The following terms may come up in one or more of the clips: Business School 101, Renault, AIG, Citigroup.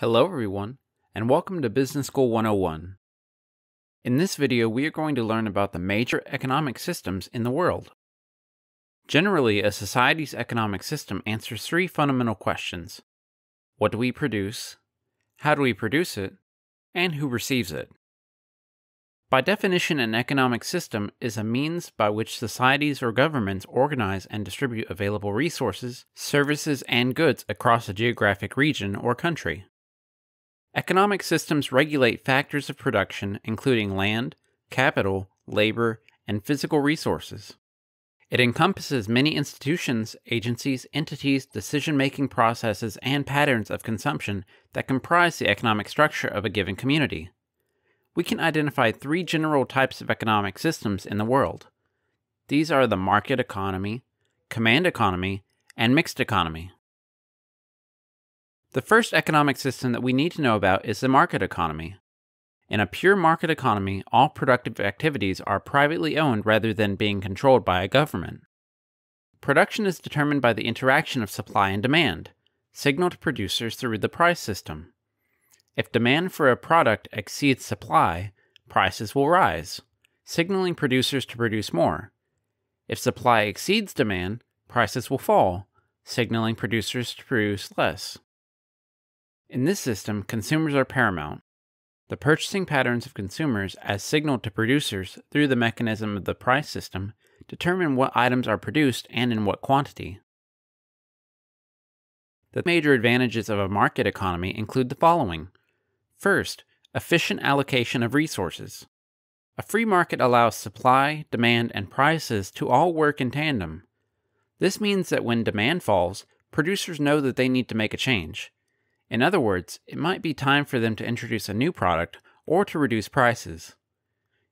Hello everyone, and welcome to Business School 101. In this video, we are going to learn about the major economic systems in the world. Generally, a society's economic system answers three fundamental questions. What do we produce? How do we produce it? And who receives it? By definition, an economic system is a means by which societies or governments organize and distribute available resources, services, and goods across a geographic region or country. Economic systems regulate factors of production, including land, capital, labor, and physical resources. It encompasses many institutions, agencies, entities, decision-making processes, and patterns of consumption that comprise the economic structure of a given community. We can identify three general types of economic systems in the world. These are the market economy, command economy, and mixed economy. The first economic system that we need to know about is the market economy. In a pure market economy, all productive activities are privately owned rather than being controlled by a government. Production is determined by the interaction of supply and demand, signaled to producers through the price system. If demand for a product exceeds supply, prices will rise, signaling producers to produce more. If supply exceeds demand, prices will fall, signaling producers to produce less. In this system, consumers are paramount. The purchasing patterns of consumers, as signaled to producers through the mechanism of the price system, determine what items are produced and in what quantity. The major advantages of a market economy include the following. First, efficient allocation of resources. A free market allows supply, demand, and prices to all work in tandem. This means that when demand falls, producers know that they need to make a change. In other words, it might be time for them to introduce a new product or to reduce prices.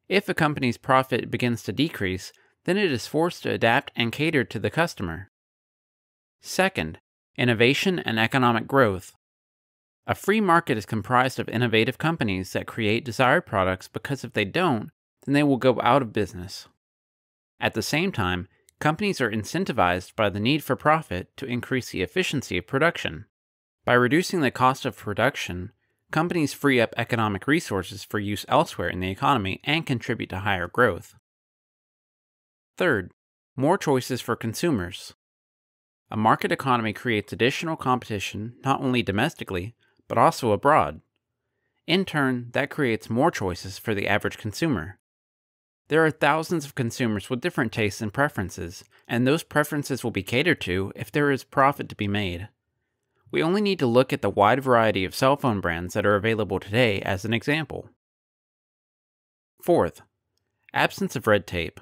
If a company's profit begins to decrease, then it is forced to adapt and cater to the customer. Second, innovation and economic growth. A free market is comprised of innovative companies that create desired products because if they don't, then they will go out of business. At the same time, companies are incentivized by the need for profit to increase the efficiency of production. By reducing the cost of production, companies free up economic resources for use elsewhere in the economy and contribute to higher growth. Third, more choices for consumers. A market economy creates additional competition not only domestically, but also abroad. In turn, that creates more choices for the average consumer. There are thousands of consumers with different tastes and preferences, and those preferences will be catered to if there is profit to be made. We only need to look at the wide variety of cell phone brands that are available today as an example. Fourth, absence of red tape.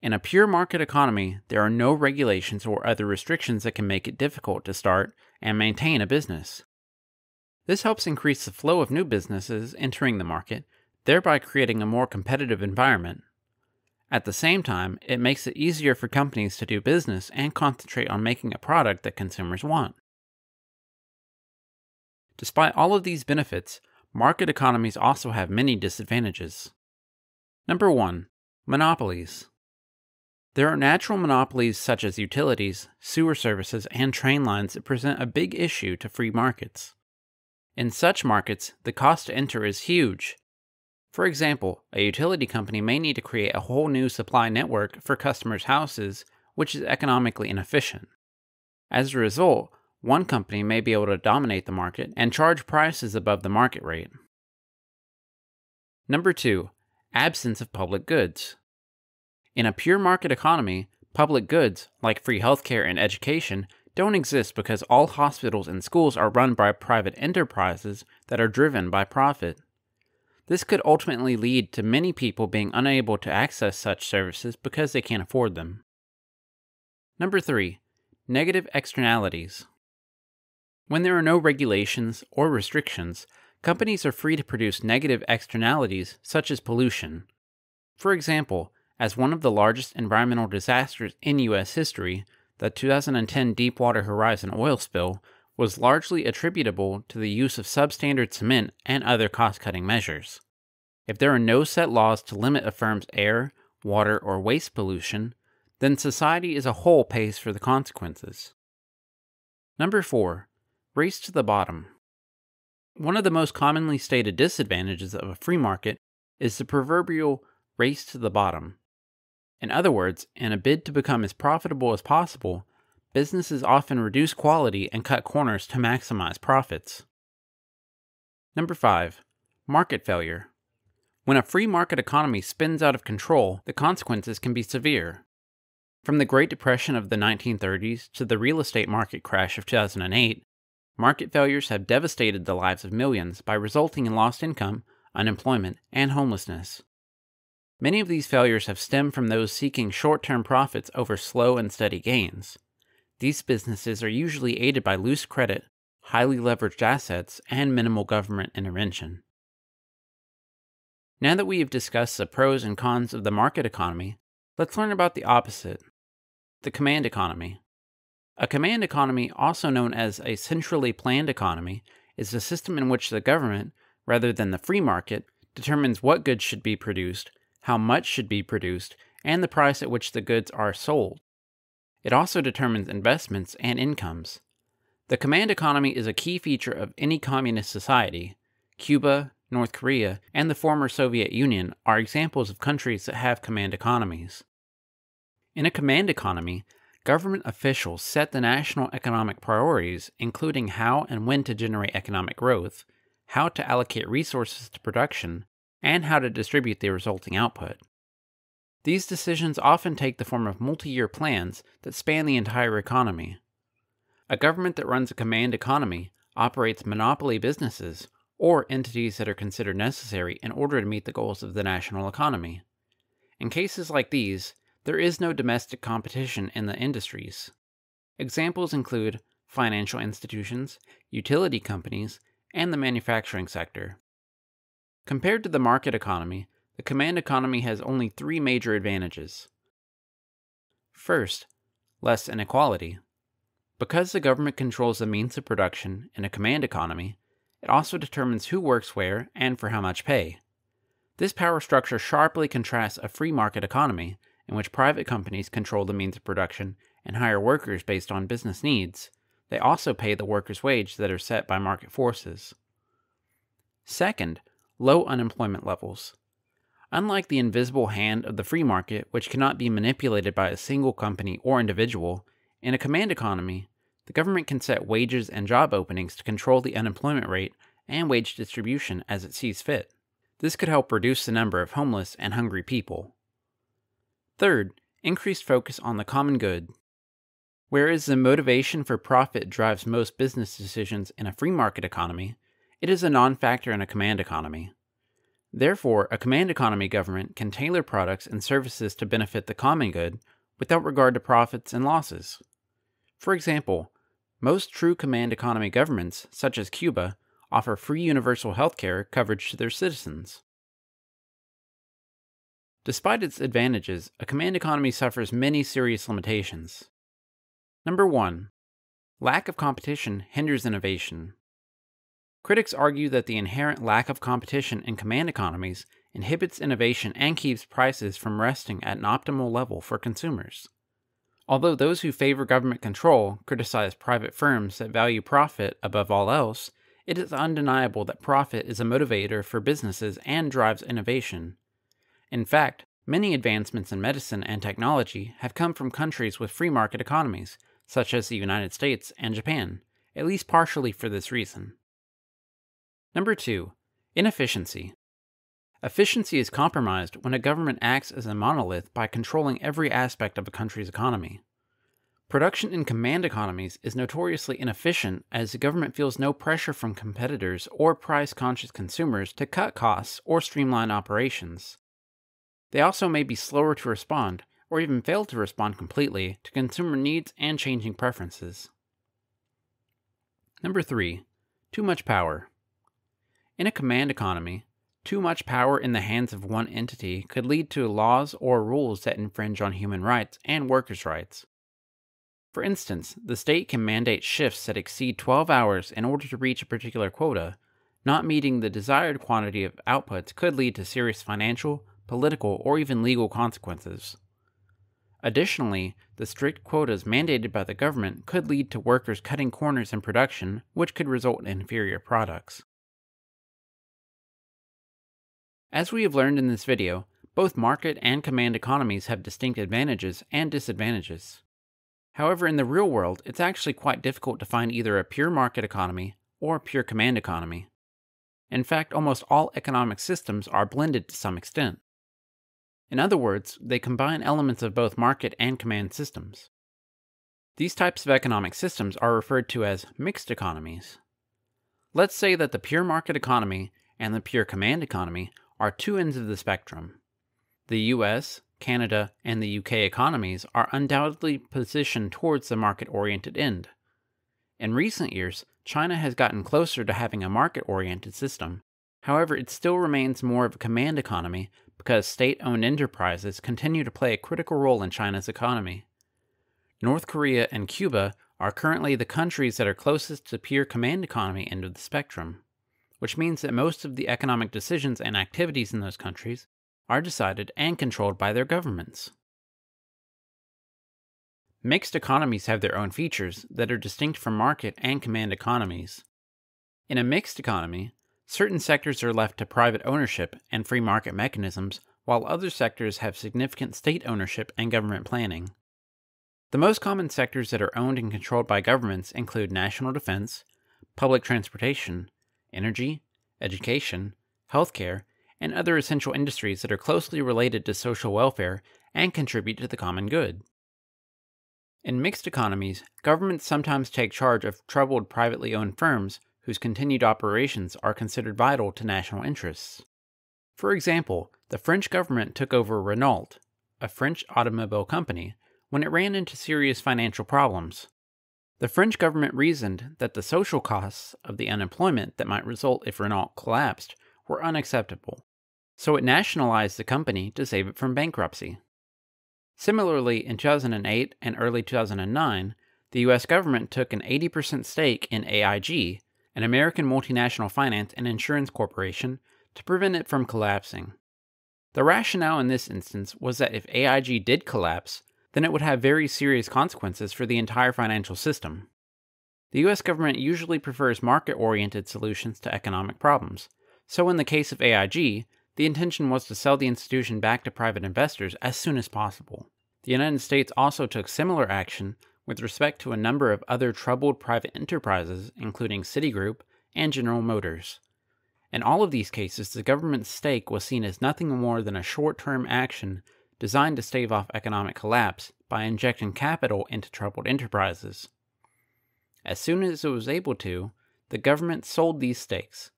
In a pure market economy, there are no regulations or other restrictions that can make it difficult to start and maintain a business. This helps increase the flow of new businesses entering the market, thereby creating a more competitive environment. At the same time, it makes it easier for companies to do business and concentrate on making a product that consumers want. Despite all of these benefits, market economies also have many disadvantages. Number 1. Monopolies. There are natural monopolies such as utilities, sewer services, and train lines that present a big issue to free markets. In such markets, the cost to enter is huge. For example, a utility company may need to create a whole new supply network for customers' houses, which is economically inefficient. As a result, one company may be able to dominate the market and charge prices above the market rate. Number 2. Absence of public goods. In a pure market economy, public goods, like free healthcare and education, don't exist because all hospitals and schools are run by private enterprises that are driven by profit. This could ultimately lead to many people being unable to access such services because they can't afford them. Number 3. Negative externalities. When there are no regulations or restrictions, companies are free to produce negative externalities such as pollution. For example, as one of the largest environmental disasters in U.S. history, the 2010 Deepwater Horizon oil spill was largely attributable to the use of substandard cement and other cost-cutting measures. If there are no set laws to limit a firm's air, water, or waste pollution, then society as a whole pays for the consequences. Number 4. Race to the bottom. One of the most commonly stated disadvantages of a free market is the proverbial race to the bottom. In other words, in a bid to become as profitable as possible, businesses often reduce quality and cut corners to maximize profits. Number 5. Market failure. When a free market economy spins out of control, the consequences can be severe. From the Great Depression of the 1930s to the real estate market crash of 2008, market failures have devastated the lives of millions by resulting in lost income, unemployment, and homelessness. Many of these failures have stemmed from those seeking short-term profits over slow and steady gains. These businesses are usually aided by loose credit, highly leveraged assets, and minimal government intervention. Now that we have discussed the pros and cons of the market economy, let's learn about the opposite, the command economy. A command economy, also known as a centrally planned economy, is a system in which the government, rather than the free market, determines what goods should be produced, how much should be produced, and the price at which the goods are sold. It also determines investments and incomes. The command economy is a key feature of any communist society. Cuba, North Korea, and the former Soviet Union are examples of countries that have command economies. In a command economy, government officials set the national economic priorities, including how and when to generate economic growth, how to allocate resources to production, and how to distribute the resulting output. These decisions often take the form of multi-year plans that span the entire economy. A government that runs a command economy operates monopoly businesses or entities that are considered necessary in order to meet the goals of the national economy. In cases like these, there is no domestic competition in the industries. Examples include financial institutions, utility companies, and the manufacturing sector. Compared to the market economy, the command economy has only three major advantages. First, less inequality. Because the government controls the means of production in a command economy, it also determines who works where and for how much pay. This power structure sharply contrasts a free market economy in which private companies control the means of production and hire workers based on business needs. They also pay the workers' wages that are set by market forces. Second, low unemployment levels. Unlike the invisible hand of the free market, which cannot be manipulated by a single company or individual, in a command economy, the government can set wages and job openings to control the unemployment rate and wage distribution as it sees fit. This could help reduce the number of homeless and hungry people. Third, increased focus on the common good. Whereas the motivation for profit drives most business decisions in a free market economy, it is a non-factor in a command economy. Therefore, a command economy government can tailor products and services to benefit the common good without regard to profits and losses. For example, most true command economy governments, such as Cuba, offer free universal health care coverage to their citizens. Despite its advantages, a command economy suffers many serious limitations. Number 1. Lack of competition hinders innovation. Critics argue that the inherent lack of competition in command economies inhibits innovation and keeps prices from resting at an optimal level for consumers. Although those who favor government control criticize private firms that value profit above all else, it is undeniable that profit is a motivator for businesses and drives innovation. In fact, many advancements in medicine and technology have come from countries with free market economies, such as the United States and Japan, at least partially for this reason. Number 2. Inefficiency. Efficiency is compromised when a government acts as a monolith by controlling every aspect of a country's economy. Production in command economies is notoriously inefficient as the government feels no pressure from competitors or price-conscious consumers to cut costs or streamline operations. They also may be slower to respond, or even fail to respond completely, to consumer needs and changing preferences. Number 3. Too much power. In a command economy, too much power in the hands of one entity could lead to laws or rules that infringe on human rights and workers' rights. For instance, the state can mandate shifts that exceed 12 hours in order to reach a particular quota. Not meeting the desired quantity of outputs could lead to serious financial, political, or even legal consequences. Additionally, the strict quotas mandated by the government could lead to workers cutting corners in production, which could result in inferior products. As we have learned in this video, both market and command economies have distinct advantages and disadvantages. However, in the real world, it's actually quite difficult to find either a pure market economy or a pure command economy. In fact, almost all economic systems are blended to some extent. In other words, they combine elements of both market and command systems. These types of economic systems are referred to as mixed economies. Let's say that the pure market economy and the pure command economy are two ends of the spectrum. The US, Canada, and the UK economies are undoubtedly positioned towards the market-oriented end. In recent years, China has gotten closer to having a market-oriented system. However, it still remains more of a command economy because state-owned enterprises continue to play a critical role in China's economy. North Korea and Cuba are currently the countries that are closest to pure command economy end of the spectrum, which means that most of the economic decisions and activities in those countries are decided and controlled by their governments. Mixed economies have their own features that are distinct from market and command economies. In a mixed economy, certain sectors are left to private ownership and free market mechanisms, while other sectors have significant state ownership and government planning. The most common sectors that are owned and controlled by governments include national defense, public transportation, energy, education, healthcare, and other essential industries that are closely related to social welfare and contribute to the common good. In mixed economies, governments sometimes take charge of troubled privately owned firms whose continued operations are considered vital to national interests. For example, the French government took over Renault, a French automobile company, when it ran into serious financial problems. The French government reasoned that the social costs of the unemployment that might result if Renault collapsed were unacceptable, so it nationalized the company to save it from bankruptcy. Similarly, in 2008 and early 2009, the US government took an 80% stake in AIG, an American multinational finance and insurance corporation, to prevent it from collapsing. The rationale in this instance was that if AIG did collapse, then it would have very serious consequences for the entire financial system. The US government usually prefers market-oriented solutions to economic problems, so in the case of AIG, the intention was to sell the institution back to private investors as soon as possible. The United States also took similar action with respect to a number of other troubled private enterprises, including Citigroup and General Motors. In all of these cases, the government's stake was seen as nothing more than a short-term action designed to stave off economic collapse by injecting capital into troubled enterprises. As soon as it was able to, the government sold these stakes.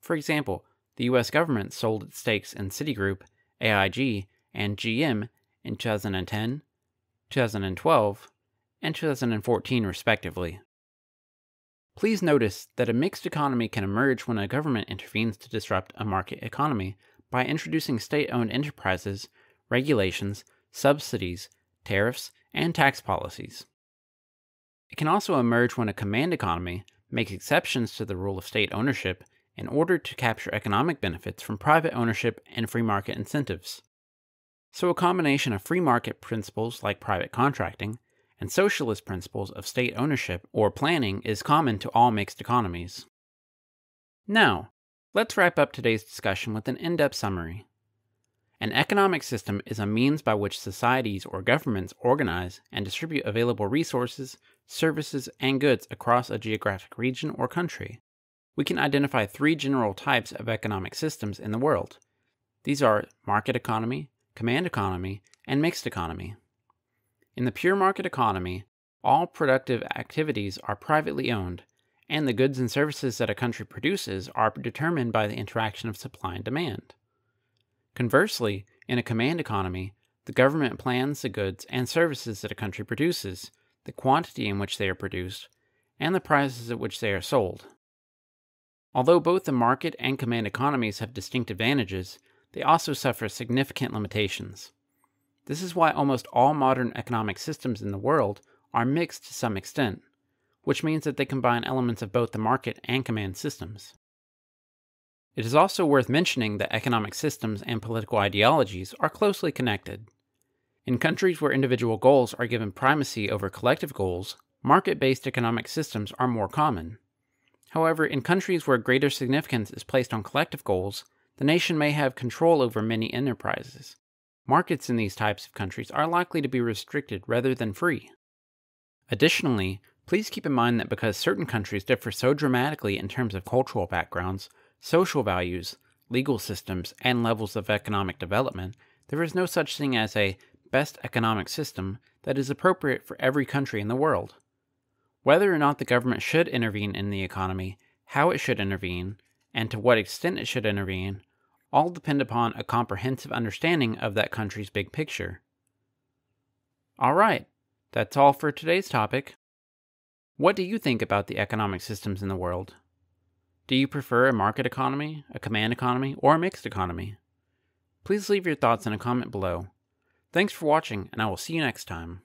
For example, the US government sold its stakes in Citigroup, AIG, and GM in 2010, 2012, and 2014 respectively. Please notice that a mixed economy can emerge when a government intervenes to disrupt a market economy by introducing state-owned enterprises, regulations, subsidies, tariffs, and tax policies. It can also emerge when a command economy makes exceptions to the rule of state ownership in order to capture economic benefits from private ownership and free market incentives. So a combination of free market principles like private contracting and socialist principles of state ownership or planning is common to all mixed economies. Now, let's wrap up today's discussion with an in-depth summary. An economic system is a means by which societies or governments organize and distribute available resources, services, and goods across a geographic region or country. We can identify three general types of economic systems in the world. These are market economy, command economy, and mixed economy. In the pure market economy, all productive activities are privately owned, and the goods and services that a country produces are determined by the interaction of supply and demand. Conversely, in a command economy, the government plans the goods and services that a country produces, the quantity in which they are produced, and the prices at which they are sold. Although both the market and command economies have distinct advantages, they also suffer significant limitations. This is why almost all modern economic systems in the world are mixed to some extent, which means that they combine elements of both the market and command systems. It is also worth mentioning that economic systems and political ideologies are closely connected. In countries where individual goals are given primacy over collective goals, market-based economic systems are more common. However, in countries where greater significance is placed on collective goals, The nation may have control over many enterprises. Markets in these types of countries are likely to be restricted rather than free. Additionally, please keep in mind that because certain countries differ so dramatically in terms of cultural backgrounds, social values, legal systems, and levels of economic development, there is no such thing as a best economic system that is appropriate for every country in the world. Whether or not the government should intervene in the economy, how it should intervene, and to what extent it should intervene, all depend upon a comprehensive understanding of that country's big picture. Alright, that's all for today's topic. What do you think about the economic systems in the world? Do you prefer a market economy, a command economy, or a mixed economy? Please leave your thoughts in a comment below. Thanks for watching, and I will see you next time.